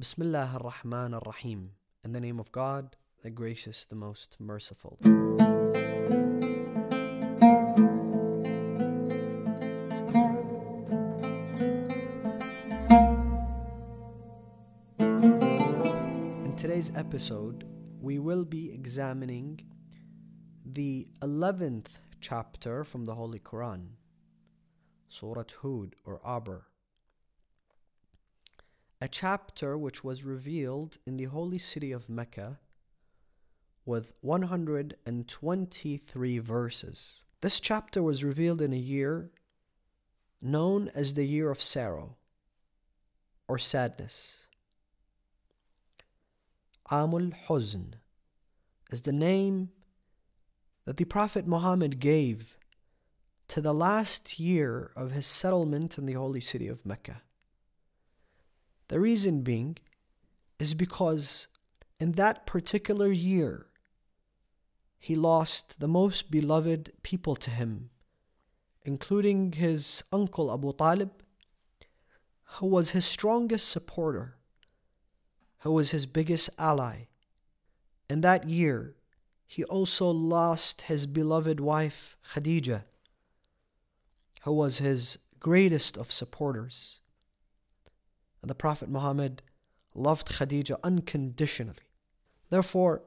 Bismillah ar-Rahman ar-Rahim. In the name of God, the Gracious, the Most Merciful. In today's episode, we will be examining the 11th chapter from the Holy Quran, Surah Hud or Eber. A chapter which was revealed in the holy city of Mecca with 123 verses. This chapter was revealed in a year known as the year of sorrow or sadness. Amul Huzn is the name that the Prophet Muhammad gave to the last year of his settlement in the holy city of Mecca. The reason being is because in that particular year, he lost the most beloved people to him, including his uncle Abu Talib, who was his strongest supporter, who was his biggest ally. In that year, he also lost his beloved wife Khadijah, who was his greatest of supporters. And the Prophet Muhammad loved Khadijah unconditionally. Therefore,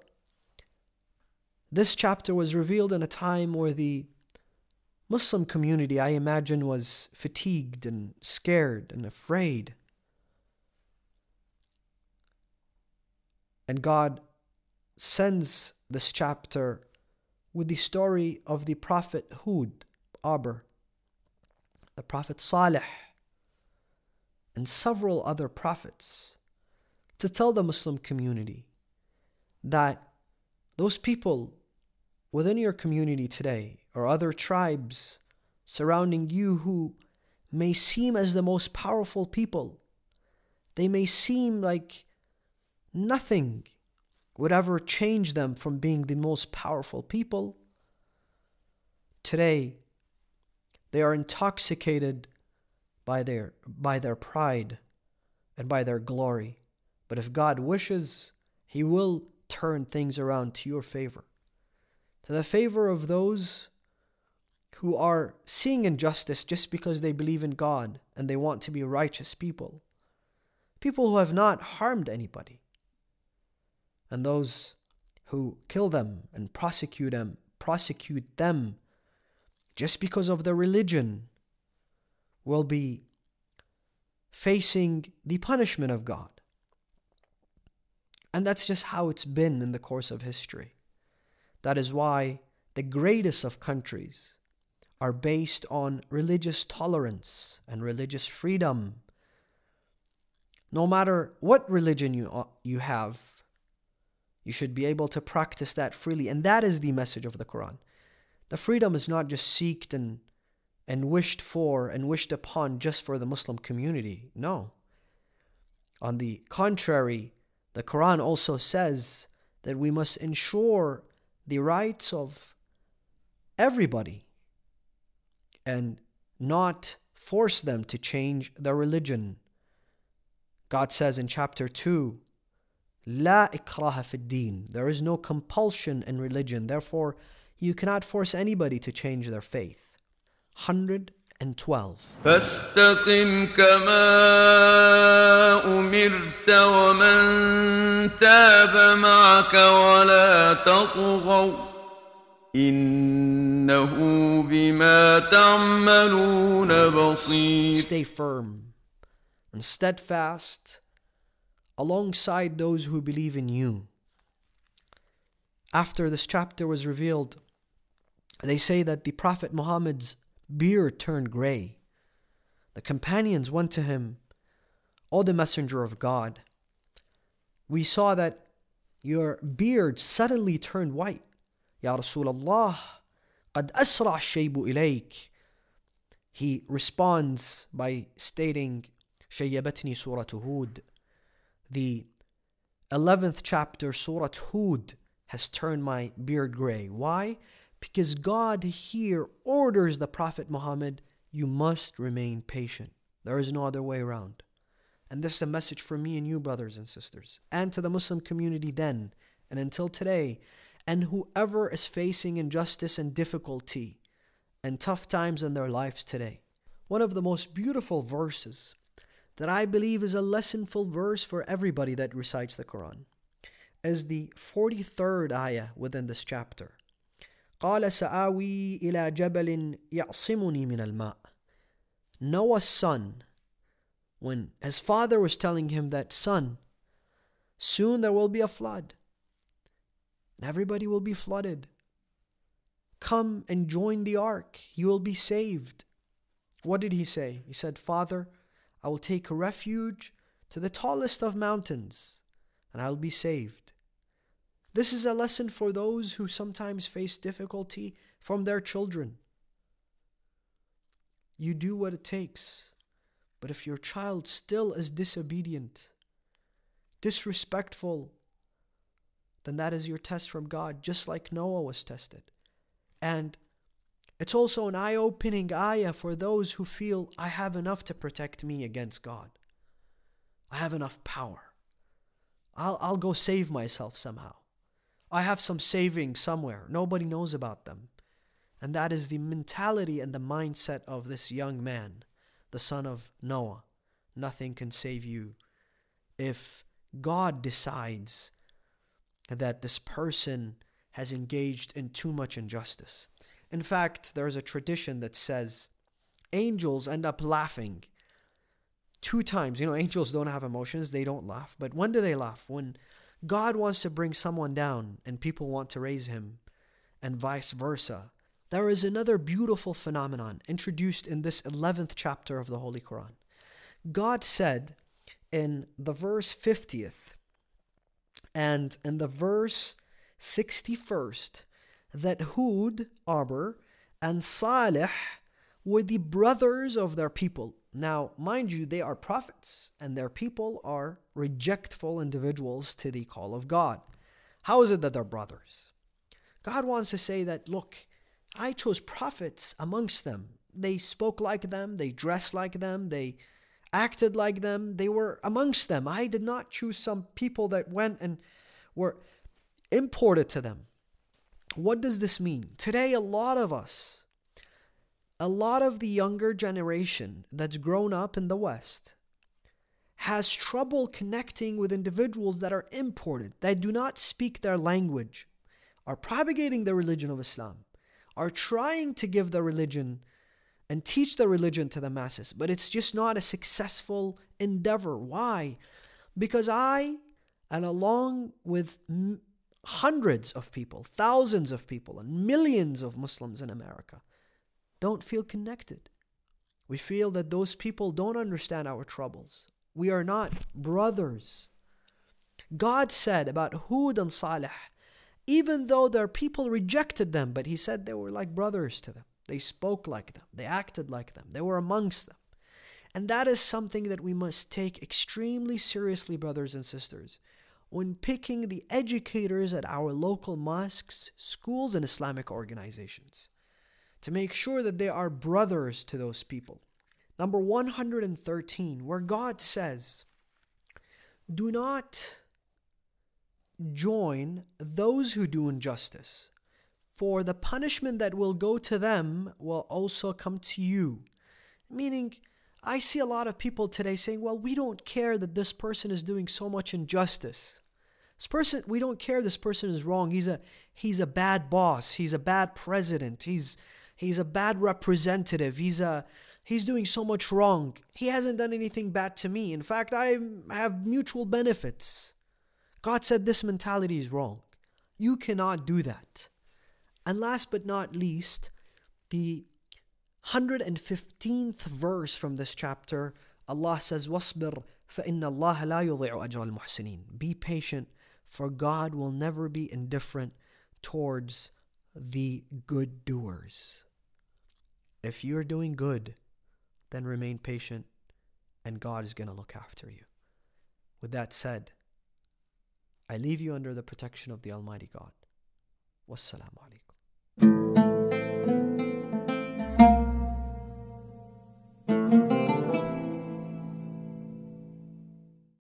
this chapter was revealed in a time where the Muslim community, I imagine, was fatigued and scared and afraid. And God sends this chapter with the story of the Prophet Hud, Eber, the Prophet Salih, and several other prophets to tell the Muslim community that those people within your community today or other tribes surrounding you who may seem as the most powerful people, they may seem like nothing would ever change them from being the most powerful people. Today, they are intoxicated by their pride and by their glory. But if God wishes, He will turn things around to your favor, to the favor of those who are seeing injustice just because they believe in God and they want to be righteous people, people who have not harmed anybody, and those who kill them and prosecute them just because of their religion will be facing the punishment of God. And that's just how it's been in the course of history. That is why the greatest of countries are based on religious tolerance and religious freedom. No matter what religion you have, you should be able to practice that freely. And that is the message of the Quran. The freedom is not just sought and wished for and wished upon just for the Muslim community. No. On the contrary, the Quran also says that we must ensure the rights of everybody and not force them to change their religion. God says in chapter 2, La ikraha fiddin. There is no compulsion in religion. Therefore, you cannot force anybody to change their faith. 112. فاستقم كما أمرت ومن تاب معك ولا تطغوا إنه بما تعملون بصير. Stay firm and steadfast alongside those who believe in you. After this chapter was revealed, they say that the Prophet Muhammad's beard turned gray. The companions went to him, O the Messenger of God, we saw that your beard suddenly turned white. Ya Rasulallah, qad asra' Shaybu ilayk. He responds by stating, Shayyabatni Surah Hud. The 11th chapter, Surah Hud, has turned my beard gray. Why? Because God here orders the Prophet Muhammad, you must remain patient. There is no other way around. And this is a message for me and you, brothers and sisters, and to the Muslim community then and until today, and whoever is facing injustice and difficulty and tough times in their lives today. One of the most beautiful verses that I believe is a lessonful verse for everybody that recites the Quran is the 43rd ayah within this chapter. قَالَ سَآوِي إِلَى جَبَلٍ يَعْصِمُنِي مِنَ الْمَاءِ. Noah's son, when his father was telling him that, son, soon there will be a flood and everybody will be flooded. Come and join the ark. You will be saved. What did he say? He said, Father, I will take a refuge to the tallest of mountains and I will be saved. This is a lesson for those who sometimes face difficulty from their children. You do what it takes. But if your child still is disobedient, disrespectful, then that is your test from God, just like Noah was tested. And it's also an eye-opening ayah for those who feel, I have enough to protect me against God. I have enough power. I'll go save myself somehow. I have some savings somewhere. Nobody knows about them. And that is the mentality and the mindset of this young man, the son of Noah. Nothing can save you. If God decides that this person has engaged in too much injustice. In fact, there is a tradition that says angels end up laughing 2 times. You know, angels don't have emotions. They don't laugh. But when do they laugh? When God wants to bring someone down and people want to raise him, and vice versa. There is another beautiful phenomenon introduced in this 11th chapter of the Holy Quran. God said in the verse 50th and in the verse 61st that Hud, Eber, and Salih were the brothers of their people. Now, mind you, they are prophets, and their people are rejectful individuals to the call of God. How is it that they're brothers? God wants to say that, look, I chose prophets amongst them. They spoke like them, they dressed like them, they acted like them, they were amongst them. I did not choose some people that went and were imported to them. What does this mean? Today, a lot of us, a lot of the younger generation that's grown up in the West has trouble connecting with individuals that are imported, that do not speak their language, are propagating the religion of Islam, are trying to give the religion and teach the religion to the masses. But it's just not a successful endeavor. Why? Because I, and along with hundreds of people, thousands of people, and millions of Muslims in America, don't feel connected. We feel that those people don't understand our troubles. We are not brothers. God said about Hud and Salih, even though their people rejected them, but he said they were like brothers to them. They spoke like them. They acted like them. They were amongst them. And that is something that we must take extremely seriously, brothers and sisters, when picking the educators at our local mosques, schools, and Islamic organizations, to make sure that they are brothers to those people. Number 113, where God says, do not join those who do injustice, for the punishment that will go to them will also come to you. Meaning, I see a lot of people today saying, well, we don't care that this person is doing so much injustice. This person, we don't care this person is wrong. He's a bad boss. He's a bad president. He's a bad representative. He's doing so much wrong. He hasn't done anything bad to me. In fact, I have mutual benefits. God said this mentality is wrong. You cannot do that. And last but not least, the 115th verse from this chapter, Allah says, وَاصْبِرْ فَإِنَّ اللَّهَ لَا يُضِيعُ أَجْرَ الْمُحْسِنِينَ. Be patient, for God will never be indifferent towards the good doers. If you're doing good, then remain patient, and God is going to look after you. With that said, I leave you under the protection of the Almighty God. Wassalamu alaikum.